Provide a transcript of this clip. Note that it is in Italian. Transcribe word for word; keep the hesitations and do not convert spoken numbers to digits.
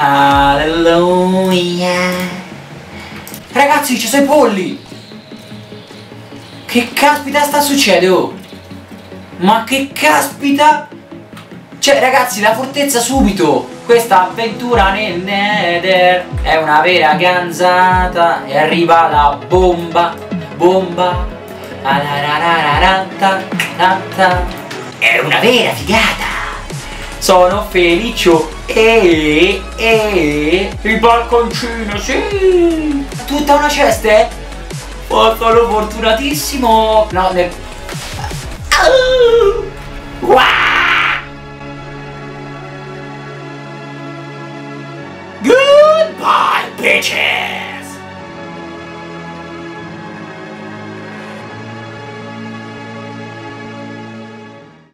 Alleluia. Ragazzi, ci sono i polli. Che caspita sta succedendo? Ma che caspita? Cioè ragazzi, la fortezza subito. Questa avventura nel Nether è una vera ganzata. E arriva la bomba. Bomba. È una vera figata. Sono feliccio. E e il balconcino, sì. Tutta una cesta. Oh, sono fortunatissimo. No, nel... oh. Wow. Goodbye bitches.